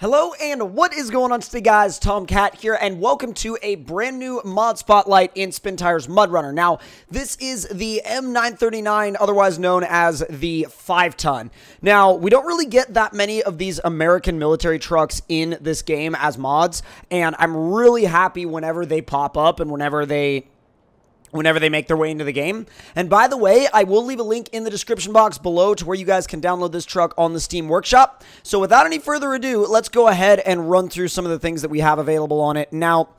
Hello and what is going on today, guys? TomCat here, and welcome to a brand new mod spotlight in Spin Tires MudRunner. Now, this is the M939, otherwise known as the 5-ton. Now, we don't really get that many of these American military trucks in this game as mods, and I'm really happy whenever they pop up and whenever they make their way into the game. And by the way, I will leave a link in the description box below to where you guys can download this truck on the Steam Workshop. So without any further ado, let's go ahead and run through some of the things that we have available on it. Now,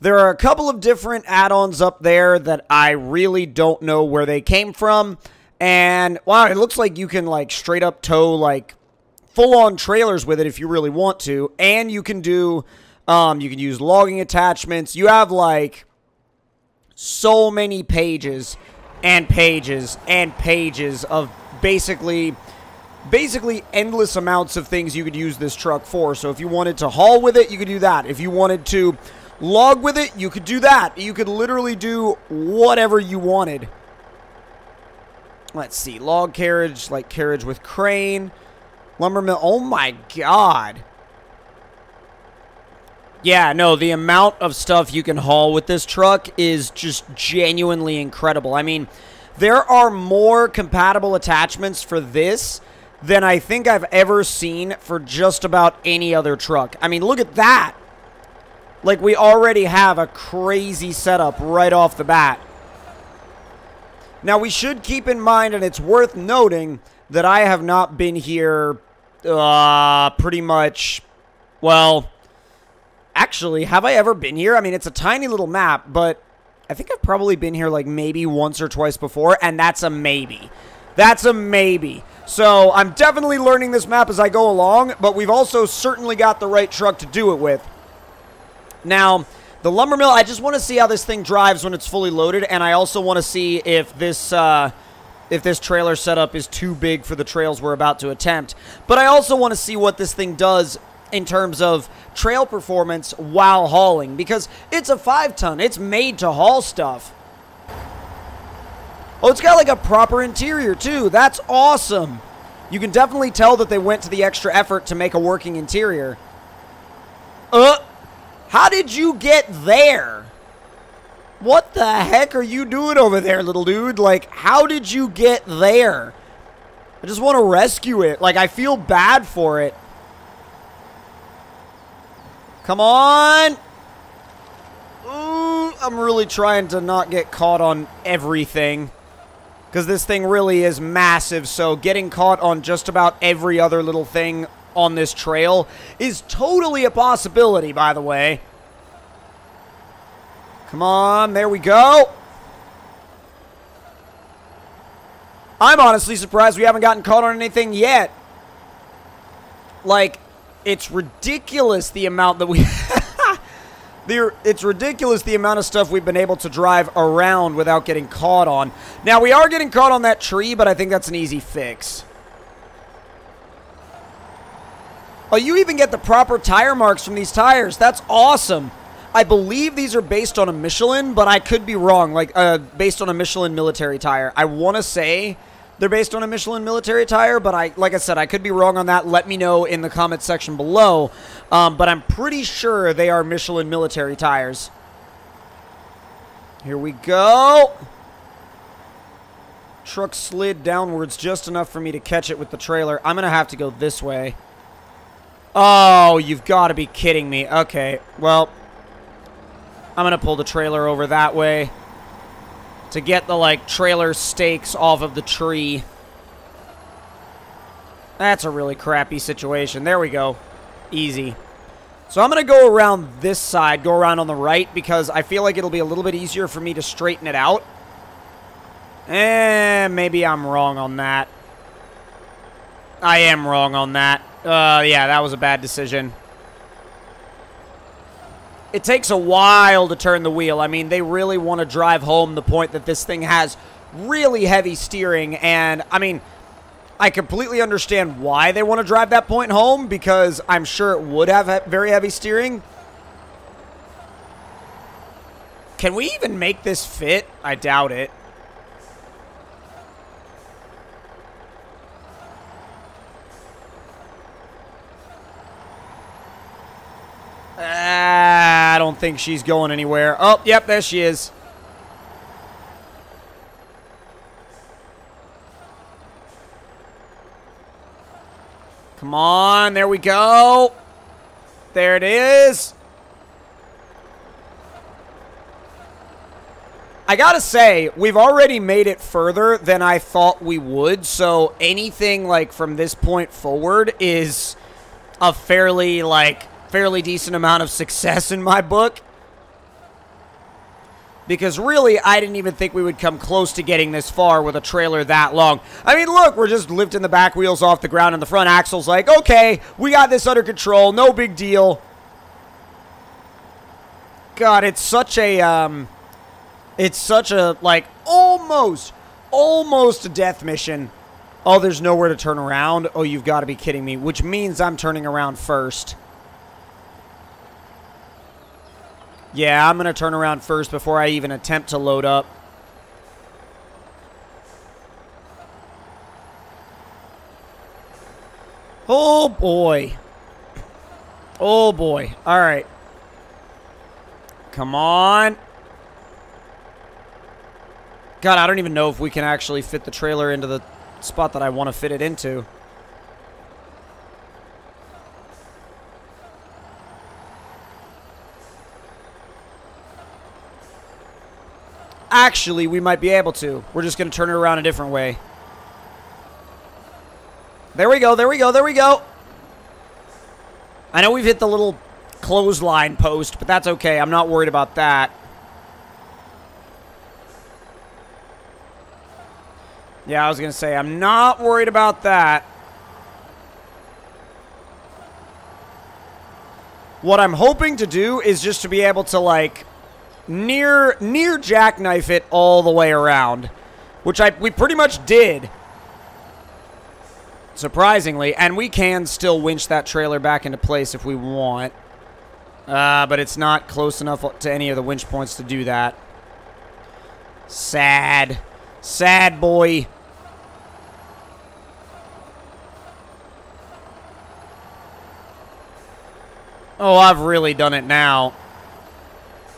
there are a couple of different add-ons up there that I really don't know where they came from. And, wow, it looks like you can, like, straight up tow, like, full-on trailers with it if you really want to. And you can do, you can use logging attachments. You have, like, so many pages and pages and pages of basically endless amounts of things you could use this truck for. So if you wanted to haul with it, you could do that. If you wanted to log with it, you could do that. You could literally do whatever you wanted. Let's see. Log carriage, like carriage with crane, lumber mill. Oh my god. Yeah, no, the amount of stuff you can haul with this truck is just genuinely incredible. I mean, there are more compatible attachments for this than I think I've ever seen for just about any other truck. I mean, look at that. Like, we already have a crazy setup right off the bat. Now, we should keep in mind, and it's worth noting, that I have not been here pretty much, well... Actually, have I ever been here? I mean, it's a tiny little map, but I think I've probably been here like maybe once or twice before, and that's a maybe. That's a maybe. So I'm definitely learning this map as I go along, but we've also certainly got the right truck to do it with. Now, the lumber mill, I just want to see how this thing drives when it's fully loaded, and I also want to see if this trailer setup is too big for the trails we're about to attempt. But I also want to see what this thing does in terms of trail performance while hauling, because it's a 5-ton. It's made to haul stuff. Oh, it's got like a proper interior too. That's awesome. You can definitely tell that they went to the extra effort to make a working interior. How did you get there? What the heck are you doing over there, little dude? Like, how did you get there? I just want to rescue it. Like, I feel bad for it. Come on! Ooh, I'm really trying to not get caught on everything, because this thing really is massive, so getting caught on just about every other little thing on this trail is totally a possibility, by the way. Come on, there we go! I'm honestly surprised we haven't gotten caught on anything yet. Like... It's ridiculous the amount that we... It's ridiculous the amount of stuff we've been able to drive around without getting caught on. Now, we are getting caught on that tree, but I think that's an easy fix. Oh, you even get the proper tire marks from these tires. That's awesome. I believe these are based on a Michelin, but I could be wrong. Like, based on a Michelin military tire. I want to say... They're based on a Michelin military tire, but like I said, I could be wrong on that. Let me know in the comments section below. But I'm pretty sure they are Michelin military tires. Here we go. Truck slid downwards just enough for me to catch it with the trailer. I'm going to have to go this way. Oh, you've got to be kidding me. Okay, well, I'm going to pull the trailer over that way to get the, like, trailer stakes off of the tree. That's a really crappy situation. There we go. Easy. So I'm going to go around this side, go around on the right, because I feel like it'll be a little bit easier for me to straighten it out. And maybe I'm wrong on that. I am wrong on that. Yeah, that was a bad decision. It takes a while to turn the wheel. I mean, they really want to drive home the point that this thing has really heavy steering. And, I mean, I completely understand why they want to drive that point home, because I'm sure it would have very heavy steering. Can we even make this fit? I doubt it. Ah, I don't think she's going anywhere. Oh, yep, there she is. Come on, there we go. There it is. I gotta say, we've already made it further than I thought we would, so anything, like, from this point forward is a fairly, like, fairly decent amount of success in my book. Because, really, I didn't even think we would come close to getting this far with a trailer that long. I mean, look, we're just lifting the back wheels off the ground and the front axle's like, okay, we got this under control, no big deal. God, it's such a, it's such a, like, almost a death mission. Oh, there's nowhere to turn around. Oh, you've got to be kidding me, which means I'm turning around first. Yeah, I'm going to turn around first before I even attempt to load up. Oh, boy. Oh, boy. All right. Come on. God, I don't even know if we can actually fit the trailer into the spot that I want to fit it into. Actually, we might be able to. We're just going to turn it around a different way. There we go, there we go, there we go. I know we've hit the little clothesline post, but that's okay. I'm not worried about that. Yeah, I was going to say, I'm not worried about that. What I'm hoping to do is just to be able to, like, near jackknife it all the way around. Which we pretty much did. Surprisingly. And we can still winch that trailer back into place if we want. But it's not close enough to any of the winch points to do that. Sad. Sad boy. Oh, I've really done it now.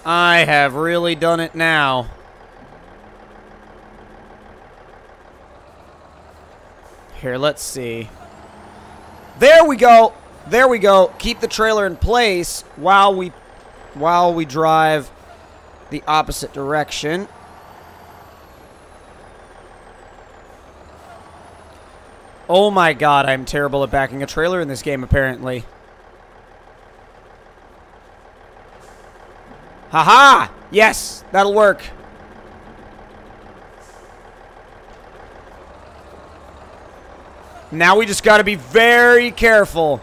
I have really done it now. Here, let's see. There we go. There we go. Keep the trailer in place while we drive the opposite direction. Oh my God, I'm terrible at backing a trailer in this game, apparently. Haha! -ha! Yes, that'll work. Now we just gotta be very careful.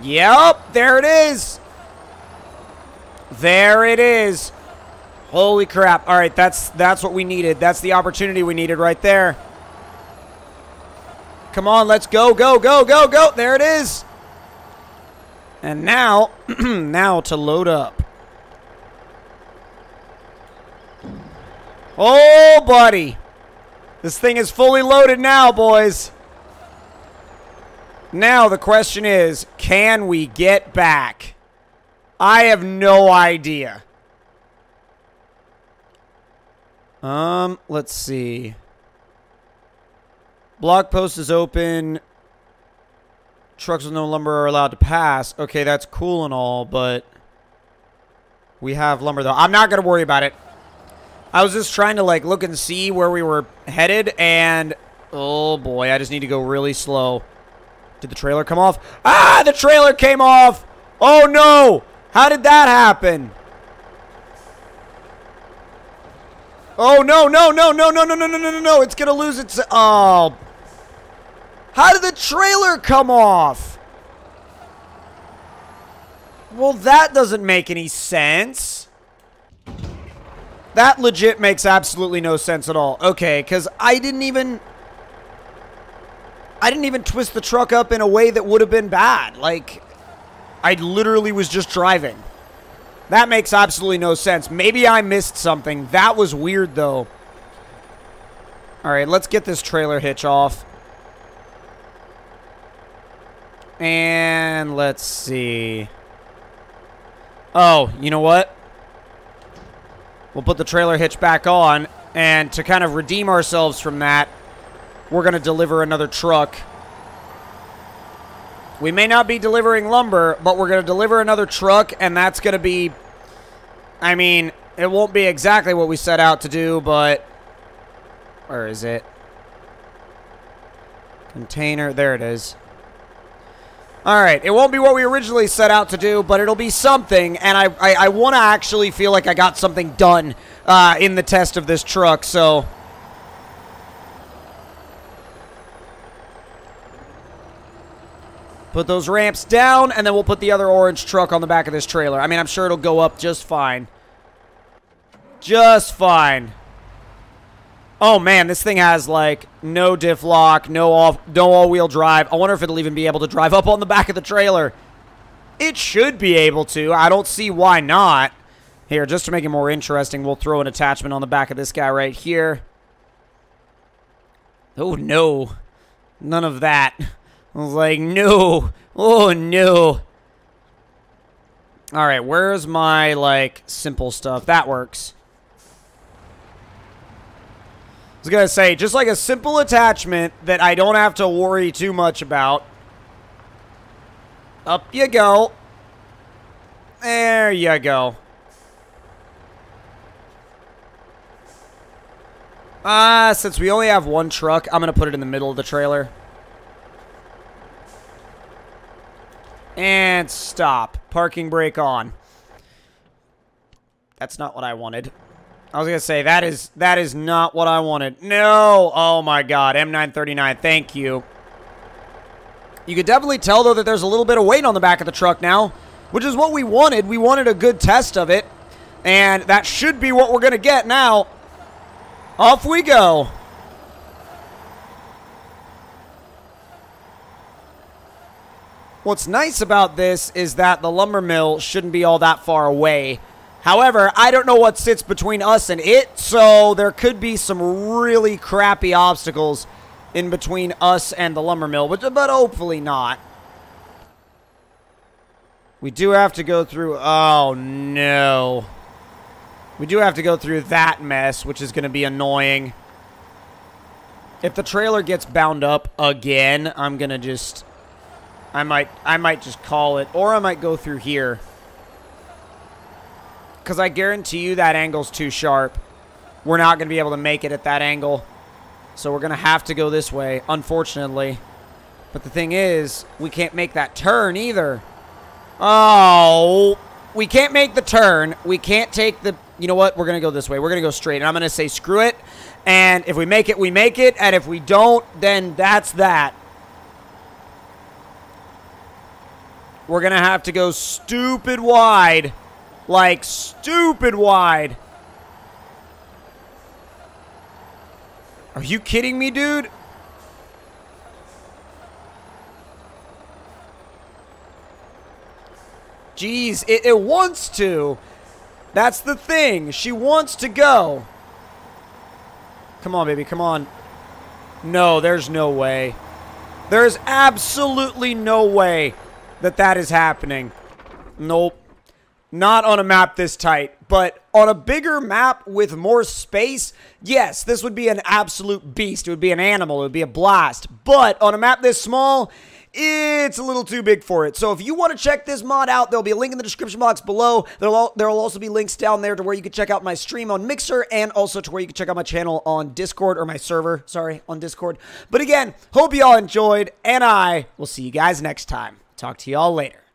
Yep, there it is. There it is. Holy crap. All right, that's what we needed. That's the opportunity we needed right there. Come on, let's go, go, go, go, go. There it is. And now, now to load up. Oh, buddy. This thing is fully loaded now, boys. Now the question is, can we get back? I have no idea. Let's see. Blog post is open. Trucks with no lumber are allowed to pass. Okay, that's cool and all, but we have lumber, though. I'm not going to worry about it. I was just trying to, like, look and see where we were headed, and... Oh, boy, I just need to go really slow. Did the trailer come off? Ah, the trailer came off! Oh, no! How did that happen? Oh, no, no, no, no, no, no, no, no, no, no, no. It's going to lose its... Oh... How did the trailer come off? Well, that doesn't make any sense. That legit makes absolutely no sense at all. Okay, because I didn't even twist the truck up in a way that would have been bad. Like, I literally was just driving. That makes absolutely no sense. Maybe I missed something. That was weird, though. All right, let's get this trailer hitch off. And let's see. Oh, you know what? We'll put the trailer hitch back on, and to kind of redeem ourselves from that, we're going to deliver another truck. We may not be delivering lumber, but we're going to deliver another truck, and that's going to be... I mean, it won't be exactly what we set out to do, but... Where is it? Container. There it is. All right. It won't be what we originally set out to do, but it'll be something, and I want to actually feel like I got something done in the test of this truck, so... Put those ramps down, and then we'll put the other orange truck on the back of this trailer. I mean, I'm sure it'll go up just fine. Just fine. Oh, man, this thing has, like, no diff lock, no all-wheel drive. I wonder if it'll even be able to drive up on the back of the trailer. It should be able to. I don't see why not. Here, just to make it more interesting, we'll throw an attachment on the back of this guy right here. Oh, no. None of that. I was like, no. Oh, no. All right, where's my, like, simple stuff? That works. I was going to say, just like a simple attachment that I don't have to worry too much about. Up you go. There you go. Since we only have one truck, I'm going to put it in the middle of the trailer. And stop. Parking brake on. That's not what I wanted. I was going to say, that is not what I wanted. No! Oh my god, M939, thank you. You could definitely tell, though, that there's a little bit of weight on the back of the truck now, which is what we wanted. We wanted a good test of it, and that should be what we're going to get now. Off we go. What's nice about this is that the lumber mill shouldn't be all that far away. However, I don't know what sits between us and it, so there could be some really crappy obstacles in between us and the lumber mill, but hopefully not. We do have to go through... Oh, no. We do have to go through that mess, which is going to be annoying. If the trailer gets bound up again, I'm going to just... I might just call it, or I might go through here. Because I guarantee you that angle's too sharp. We're not going to be able to make it at that angle. So we're going to have to go this way, unfortunately. But the thing is, we can't make that turn either. Oh, we can't make the turn. We can't take the... You know what? We're going to go this way. We're going to go straight, and I'm going to say screw it. And if we make it, we make it. And if we don't, then that's that. We're going to have to go stupid wide. Like, stupid wide. Are you kidding me, dude? Jeez, it wants to. That's the thing. She wants to go. Come on, baby. Come on. No, there's no way. There's absolutely no way that is happening. Nope. Not on a map this tight, but on a bigger map with more space, yes, this would be an absolute beast. It would be an animal. It would be a blast. But on a map this small, it's a little too big for it. So if you want to check this mod out, there'll be a link in the description box below. There'll also be links down there to where you can check out my stream on Mixer, and also to where you can check out my channel on Discord, or my server, sorry, on Discord. But again, hope you all enjoyed, and I will see you guys next time. Talk to y'all later.